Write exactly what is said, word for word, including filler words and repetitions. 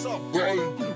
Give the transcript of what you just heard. What's up, bro?